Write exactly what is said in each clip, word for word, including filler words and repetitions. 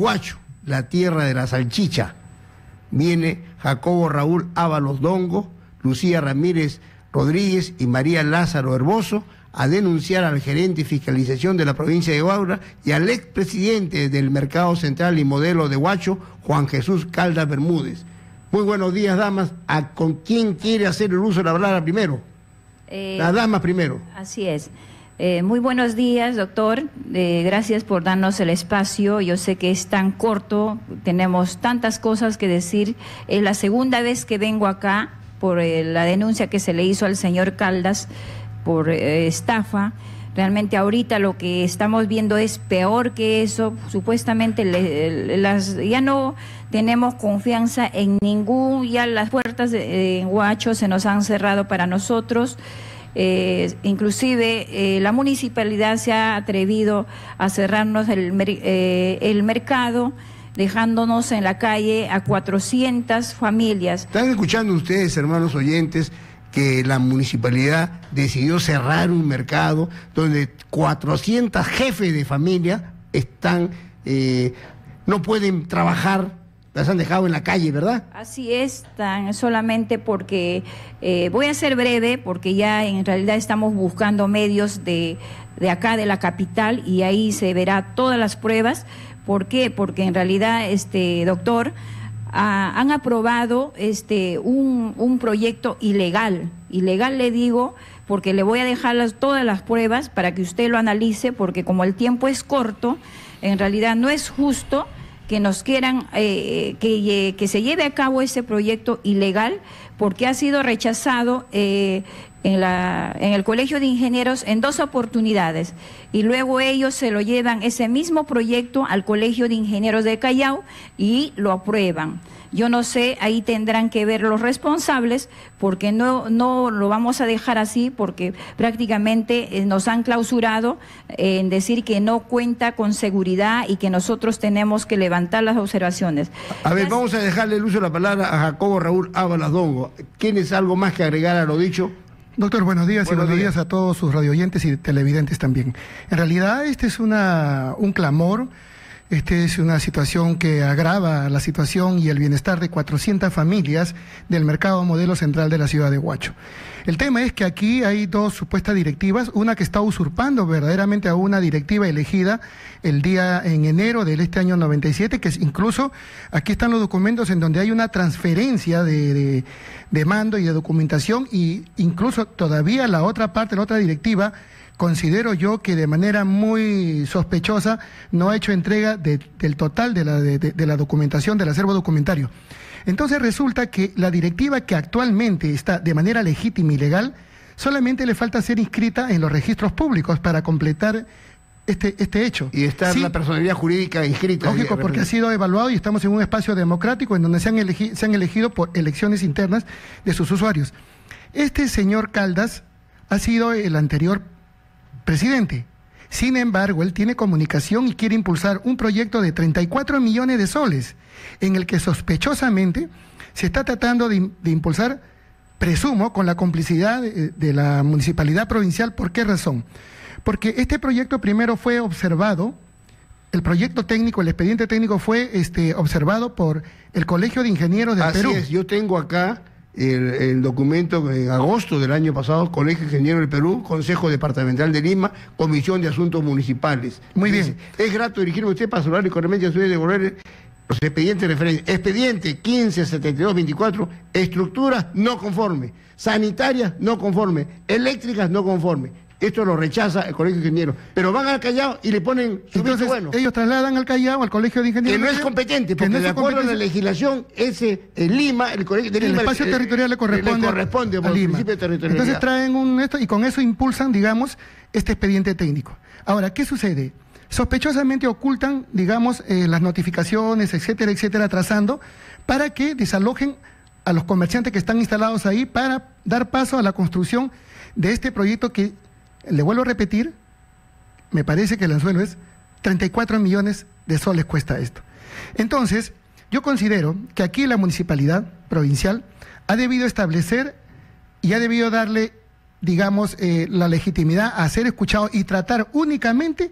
Huacho, la tierra de la salchicha, viene Jacobo Raúl Ábalos Dongo, Lucía Ramírez Rodríguez y María Lázaro Herboso a denunciar al gerente de fiscalización de la provincia de Huaura y al expresidente del Mercado Central y Modelo de Huacho, Juan Jesús Caldas Bermúdez. Muy buenos días, damas. ¿A ¿Con quién quiere hacer el uso de la palabra primero? Eh, Las damas primero. Así es. Eh, muy buenos días, doctor. Eh, gracias por darnos el espacio. Yo sé que es tan corto, tenemos tantas cosas que decir. Es eh, la segunda vez que vengo acá por eh, la denuncia que se le hizo al señor Caldas por eh, estafa. Realmente ahorita lo que estamos viendo es peor que eso. Supuestamente le, las, ya no tenemos confianza en ningún, ya las puertas de, en Huacho se nos han cerrado para nosotros. Eh, inclusive eh, la municipalidad se ha atrevido a cerrarnos el, eh, el mercado, dejándonos en la calle a cuatrocientas familias. ¿Están escuchando ustedes, hermanos oyentes, que la municipalidad decidió cerrar un mercado donde cuatrocientos jefes de familia están, eh, no pueden trabajar? Las han dejado en la calle, ¿verdad? Así es, tan solamente porque, eh, voy a ser breve, porque ya en realidad estamos buscando medios de, de acá, de la capital, y ahí se verá todas las pruebas. ¿Por qué? Porque en realidad, este doctor, ah, han aprobado este un, un proyecto ilegal, ilegal le digo, porque le voy a dejar las, todas las pruebas para que usted lo analice, porque como el tiempo es corto, en realidad no es justo que nos quieran, eh, que, que se lleve a cabo ese proyecto ilegal, porque ha sido rechazado eh, en, la, en el Colegio de Ingenieros en dos oportunidades, y luego ellos se lo llevan ese mismo proyecto al Colegio de Ingenieros de Callao y lo aprueban. Yo no sé, ahí tendrán que ver los responsables, porque no, no lo vamos a dejar así, porque prácticamente nos han clausurado en decir que no cuenta con seguridad y que nosotros tenemos que levantar las observaciones. A ver, vamos a dejarle el uso de la palabra a Jacobo Raúl Ábalos Dongo. ¿Tienes algo más que agregar a lo dicho? Doctor, buenos días buenos y buenos días. días a todos sus radioyentes y televidentes también. En realidad, este es una, un clamor. Esta es una situación que agrava la situación y el bienestar de cuatrocientas familias del mercado modelo central de la ciudad de Huacho. El tema es que aquí hay dos supuestas directivas, una que está usurpando verdaderamente a una directiva elegida el día en enero del este año noventa y siete, que es incluso, aquí están los documentos en donde hay una transferencia de, de, de mando y de documentación, y incluso todavía la otra parte, la otra directiva, considero yo que de manera muy sospechosa no ha hecho entrega de, del total de la, de, de la documentación, del acervo documentario. Entonces resulta que la directiva que actualmente está de manera legítima y legal, solamente le falta ser inscrita en los registros públicos para completar este, este hecho. Y está sí, la personalidad jurídica inscrita. Lógico, porque ha sido evaluado y estamos en un espacio democrático en donde se han, elegi, se han elegido por elecciones internas de sus usuarios. Este señor Caldas ha sido el anterior presidente. Sin embargo, él tiene comunicación y quiere impulsar un proyecto de treinta y cuatro millones de soles, en el que sospechosamente se está tratando de, de impulsar, presumo, con la complicidad de, de la municipalidad provincial. ¿Por qué razón? Porque este proyecto primero fue observado, el proyecto técnico, el expediente técnico fue este, observado por el Colegio de Ingenieros de Perú. Así es, yo tengo acá El, el documento en agosto del año pasado, Colegio de Ingenieros del Perú, Consejo Departamental de Lima, Comisión de Asuntos Municipales. Muy bien. Dice, es grato dirigirme a usted para saludar y correctamente a su vez devolver los expedientes de referencia. Expediente quince setenta y dos veinticuatro, estructuras no conforme, sanitarias no conforme, eléctricas no conforme. Esto lo rechaza el Colegio de Ingenieros. Pero van al Callao y le ponen su visto bueno. Ellos trasladan al Callao, al Colegio de Ingenieros. Que no es competente, porque no de acuerdo a la legislación, ese en Lima, el Colegio de Lima, el espacio el, territorial le corresponde, le corresponde a, por a Lima. El principio de entonces traen un esto y con eso impulsan, digamos, este expediente técnico. Ahora, ¿qué sucede? Sospechosamente ocultan, digamos, eh, las notificaciones, etcétera, etcétera, trazando para que desalojen a los comerciantes que están instalados ahí para dar paso a la construcción de este proyecto que, le vuelvo a repetir, me parece que el anzuelo es treinta y cuatro millones de soles cuesta esto. Entonces, yo considero que aquí la municipalidad provincial ha debido establecer y ha debido darle, digamos, eh, la legitimidad a ser escuchado y tratar únicamente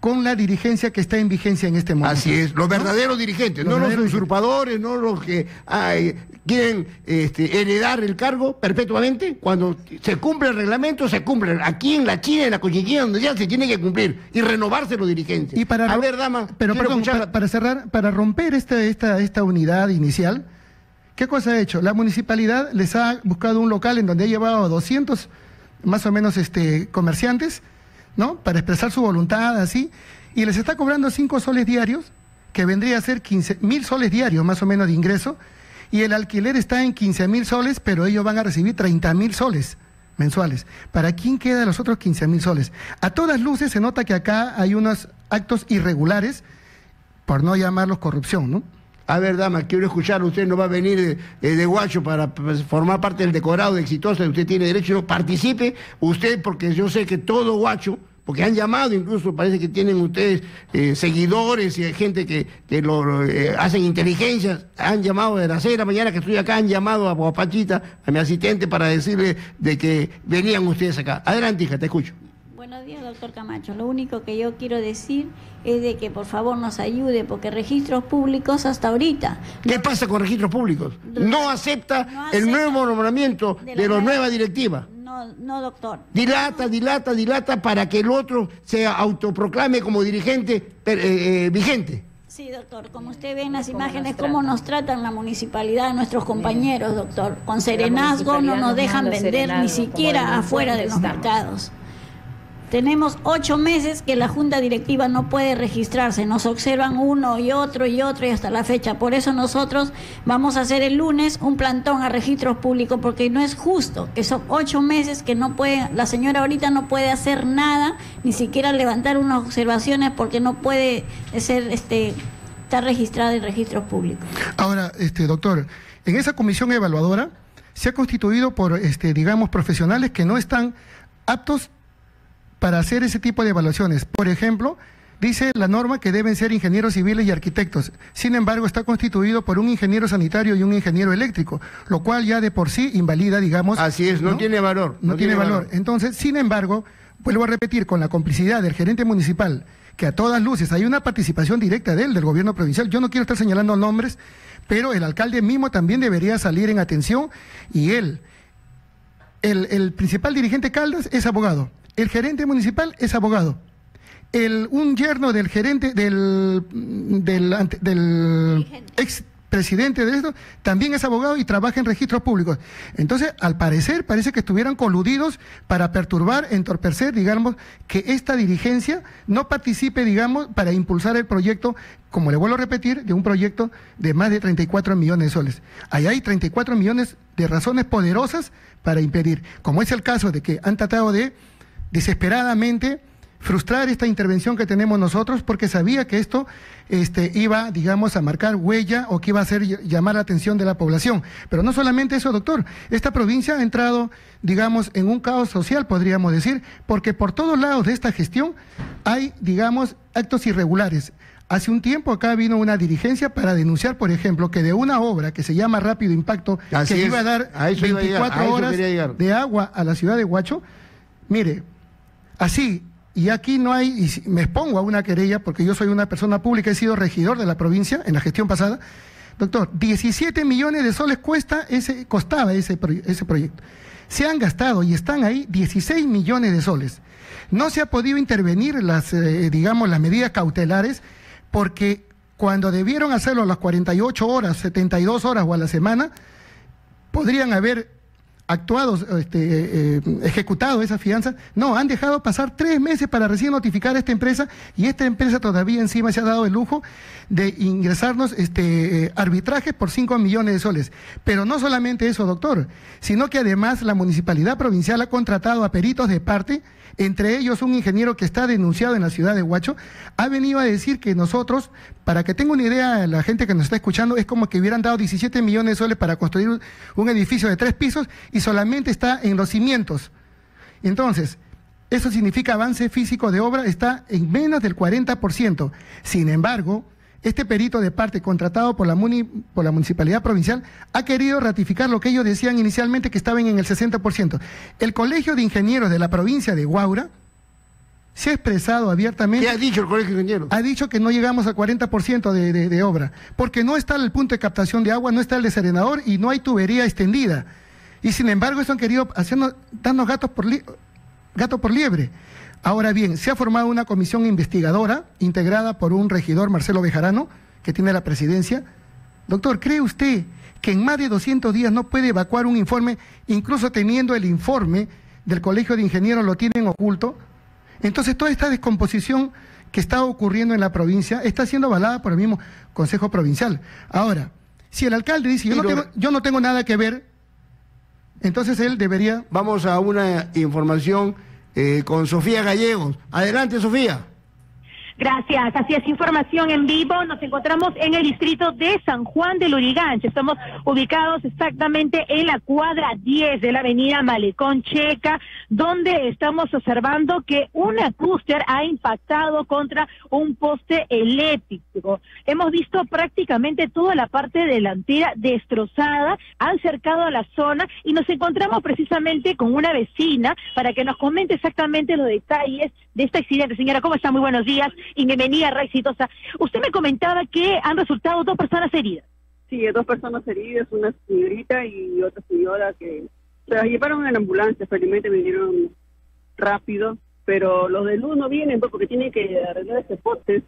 con la dirigencia que está en vigencia en este momento. Así es, los verdaderos, ¿no?, dirigentes, los no verdaderos los usurpadores, dirigentes. No los que ay, quieren este, heredar el cargo perpetuamente. Cuando se cumple el reglamento, se cumple. Aquí en la China, en la Cochinchina, donde ya se tiene que cumplir y renovarse los dirigentes. Y para, a ver, dama, pero perdón, para, para cerrar, para romper esta, esta, esta unidad inicial, ¿qué cosa ha hecho? La municipalidad les ha buscado un local en donde ha llevado doscientos, más o menos, este, comerciantes, ¿no?, para expresar su voluntad, así, y les está cobrando cinco soles diarios, que vendría a ser quince mil soles diarios más o menos de ingreso, y el alquiler está en quince mil soles, pero ellos van a recibir treinta mil soles mensuales. ¿Para quién quedan los otros quince mil soles? A todas luces se nota que acá hay unos actos irregulares, por no llamarlos corrupción, ¿no? A ver, dama, quiero escucharlo. Usted no va a venir de, de Huacho para formar parte del decorado de Exitosa. Usted tiene derecho, no participe usted, porque yo sé que todo Huacho, porque han llamado, incluso parece que tienen ustedes eh, seguidores y gente que, que lo, eh, hacen inteligencias, han llamado de las seis de la mañana que estoy acá, han llamado a Guapachita, a mi asistente, para decirle de que venían ustedes acá. Adelante, hija, te escucho. Buenos días, doctor Camacho. Lo único que yo quiero decir es de que por favor nos ayude, porque registros públicos hasta ahorita... ¿Qué no, pasa con registros públicos? Doctor, no, acepta no acepta el nuevo nombramiento de la, de la nueva directiva. No, no, doctor. Dilata, dilata, dilata para que el otro se autoproclame como dirigente per, eh, eh, vigente. Sí, doctor, como usted ve en las imágenes, cómo nos tratan la municipalidad, nuestros compañeros, doctor. Con serenazgo no nos dejan vender ni siquiera afuera de los mercados. Tenemos ocho meses que la junta directiva no puede registrarse, nos observan uno y otro y otro y hasta la fecha. Por eso nosotros vamos a hacer el lunes un plantón a registros públicos, porque no es justo que son ocho meses que no puede, la señora ahorita no puede hacer nada, ni siquiera levantar unas observaciones, porque no puede ser, este, estar registrada en registros públicos. Ahora, este, doctor, en esa comisión evaluadora se ha constituido por, este, digamos, profesionales que no están aptos para hacer ese tipo de evaluaciones. Por ejemplo, dice la norma que deben ser ingenieros civiles y arquitectos. Sin embargo, está constituido por un ingeniero sanitario y un ingeniero eléctrico, lo cual ya de por sí invalida, digamos... Así es, no, ¿no? tiene valor. No, no tiene, tiene valor. valor. Entonces, sin embargo, vuelvo a repetir, con la complicidad del gerente municipal, que a todas luces hay una participación directa de él, del gobierno provincial, yo no quiero estar señalando nombres, pero el alcalde mismo también debería salir en atención, y él, el, el principal dirigente Caldas es abogado. El gerente municipal es abogado. El, un yerno del gerente, del, del, del expresidente de esto, también es abogado y trabaja en registros públicos. Entonces, al parecer, parece que estuvieran coludidos para perturbar, entorpecer, digamos, que esta dirigencia no participe, digamos, para impulsar el proyecto, como le vuelvo a repetir, de un proyecto de más de treinta y cuatro millones de soles. Ahí hay treinta y cuatro millones de razones poderosas para impedir, como es el caso de que han tratado de desesperadamente frustrar esta intervención que tenemos nosotros, porque sabía que esto este, iba, digamos, a marcar huella o que iba a hacer llamar la atención de la población. Pero no solamente eso, doctor. Esta provincia ha entrado, digamos, en un caos social, podríamos decir, porque por todos lados de esta gestión hay, digamos, actos irregulares. Hace un tiempo acá vino una dirigencia para denunciar, por ejemplo, que de una obra que se llama Rápido Impacto, Así que es. iba a dar a veinticuatro iba a llegar, a horas de agua a la ciudad de Huacho, mire... Así, y aquí no hay, y me expongo a una querella, porque yo soy una persona pública, he sido regidor de la provincia en la gestión pasada. Doctor, diecisiete millones de soles cuesta ese, costaba ese, ese proyecto. Se han gastado y están ahí dieciséis millones de soles. No se ha podido intervenir las, eh, digamos, las medidas cautelares, porque cuando debieron hacerlo a las cuarenta y ocho horas, setenta y dos horas o a la semana, podrían haber... actuados, este, eh, ejecutado esa fianza. No, han dejado pasar tres meses para recién notificar a esta empresa, y esta empresa todavía encima se ha dado el lujo de ingresarnos este, eh, arbitrajes por cinco millones de soles. Pero no solamente eso, doctor, sino que además la municipalidad provincial ha contratado a peritos de parte, entre ellos un ingeniero que está denunciado en la ciudad de Huacho, ha venido a decir que nosotros, para que tenga una idea la gente que nos está escuchando, es como que hubieran dado diecisiete millones de soles para construir un edificio de tres pisos y solamente está en los cimientos. Entonces, eso significa avance físico de obra está en menos del cuarenta por ciento. Sin embargo, este perito de parte contratado por la, muni, por la municipalidad provincial ha querido ratificar lo que ellos decían inicialmente, que estaban en el sesenta por ciento. El Colegio de Ingenieros de la provincia de Huaura se ha expresado abiertamente. ¿Qué ha dicho el Colegio de Ingenieros? Ha dicho que no llegamos al cuarenta por ciento de, de, de obra, porque no está el punto de captación de agua, no está el desarenador y no hay tubería extendida. Y sin embargo, eso han querido hacernos, darnos gatos por, li, gato por liebre. Ahora bien, se ha formado una comisión investigadora, integrada por un regidor, Marcelo Bejarano, que tiene la presidencia. Doctor, ¿cree usted que en más de doscientos días no puede evacuar un informe, incluso teniendo el informe del Colegio de Ingenieros, lo tienen oculto? Entonces, toda esta descomposición que está ocurriendo en la provincia está siendo avalada por el mismo Consejo Provincial. Ahora, si el alcalde dice, yo no tengo, yo no tengo nada que ver, entonces él debería... Vamos a una información eh, con Sofía Gallegos. Adelante, Sofía. Gracias, así es, información en vivo, nos encontramos en el distrito de San Juan del Lurigancho, estamos ubicados exactamente en la cuadra diez de la avenida Malecón Checa, donde estamos observando que una cúster ha impactado contra un poste eléctrico. Hemos visto prácticamente toda la parte delantera destrozada, han cercado a la zona y nos encontramos precisamente con una vecina para que nos comente exactamente los detalles de este accidente. Señora, ¿cómo está? Muy buenos días y bienvenida, re exitosa. Usted me comentaba que han resultado dos personas heridas. Sí, dos personas heridas, una señorita y otra señora que se las llevaron en ambulancia, felizmente vinieron rápido, pero los del uno vienen porque tienen que arreglar ese poste,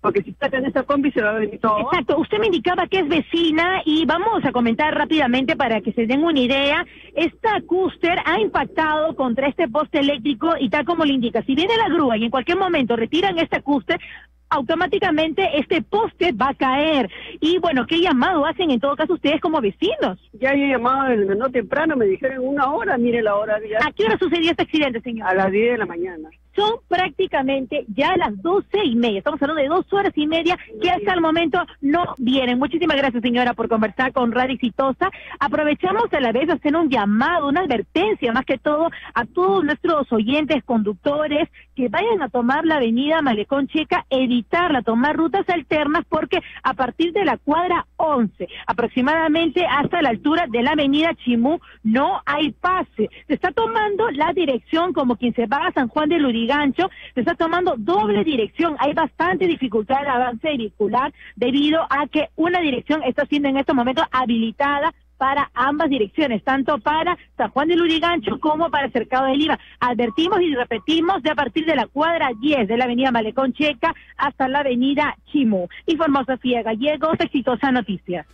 porque si sacan esa combi se va a venir todo. Exacto, usted me indicaba que es vecina y vamos a comentar rápidamente para que se den una idea. Esta cúster ha impactado contra este poste eléctrico y tal como le indica, si viene la grúa y en cualquier momento retiran esta cúster, automáticamente este poste va a caer. Y bueno, ¿qué llamado hacen en todo caso ustedes como vecinos? Ya había llamado en el no temprano, me dijeron una hora, mire la hora. Ya... ¿A qué hora sucedió este accidente, señor? A las diez de la mañana. Son prácticamente ya las doce y media, estamos hablando de dos horas y media que hasta el momento no vienen. Muchísimas gracias, señora, por conversar con Radio Exitosa. Aprovechamos a la vez hacer un llamado, una advertencia más que todo a todos nuestros oyentes, conductores, que vayan a tomar la avenida Malecón Checa, evitarla, tomar rutas alternas, porque a partir de la cuadra once, aproximadamente hasta la altura de la avenida Chimú, no hay pase. Se está tomando la dirección como quien se va a San Juan de Lurigancho, Gancho, se está tomando doble dirección, hay bastante dificultad en el avance vehicular debido a que una dirección está siendo en estos momentos habilitada para ambas direcciones, tanto para San Juan del Lurigancho como para Cercado de Lima. Advertimos y repetimos de a partir de la cuadra diez de la avenida Malecón Checa hasta la avenida Chimú. Informó Sofía Gallegos, Exitosa Noticias.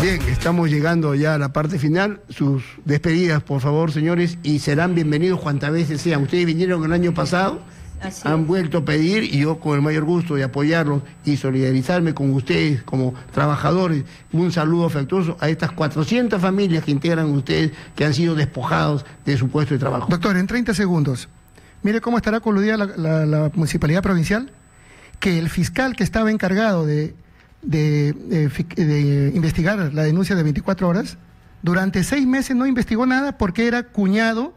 Bien, estamos llegando ya a la parte final. Sus despedidas, por favor, señores, y serán bienvenidos cuantas veces sean. Ustedes vinieron el año pasado, así han vuelto a pedir, y yo con el mayor gusto de apoyarlos y solidarizarme con ustedes como trabajadores. Un saludo afectuoso a estas cuatrocientas familias que integran ustedes, que han sido despojados de su puesto de trabajo. Doctor, en treinta segundos, mire cómo estará coludida la, la, la Municipalidad Provincial, que el fiscal que estaba encargado de... De, de, de investigar la denuncia de veinticuatro horas, durante seis meses no investigó nada porque era cuñado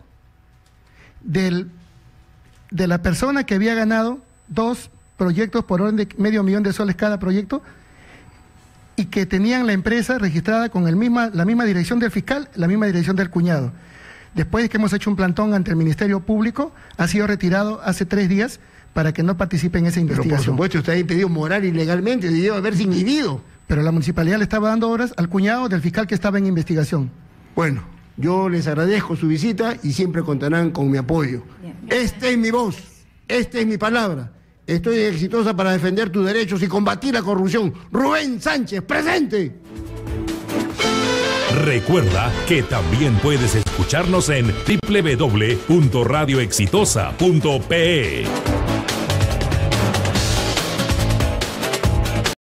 del, de la persona que había ganado dos proyectos por orden de medio millón de soles cada proyecto y que tenían la empresa registrada con el misma, la misma dirección del fiscal, la misma dirección del cuñado. Después de que hemos hecho un plantón ante el Ministerio Público, ha sido retirado hace tres días para que no participe en esa investigación. Pero por supuesto, usted ha impedido morar ilegalmente, debió haberse inhibido. Pero la municipalidad le estaba dando horas al cuñado del fiscal que estaba en investigación. Bueno, yo les agradezco su visita y siempre contarán con mi apoyo. Bien, bien. Esta es mi voz, esta es mi palabra. Estoy exitosa para defender tus derechos y combatir la corrupción. Rubén Sánchez, presente. Recuerda que también puedes escucharnos en doble u doble u doble u punto radio exitosa punto pe e.